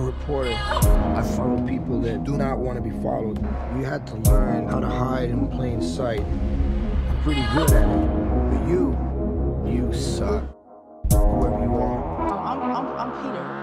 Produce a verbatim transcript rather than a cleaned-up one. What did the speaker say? a reporter. I follow people that do not want to be followed. You had to learn how to hide in plain sight. I'm pretty good at it. But you, you suck. Whoever you are. I'm, I'm, I'm Peter.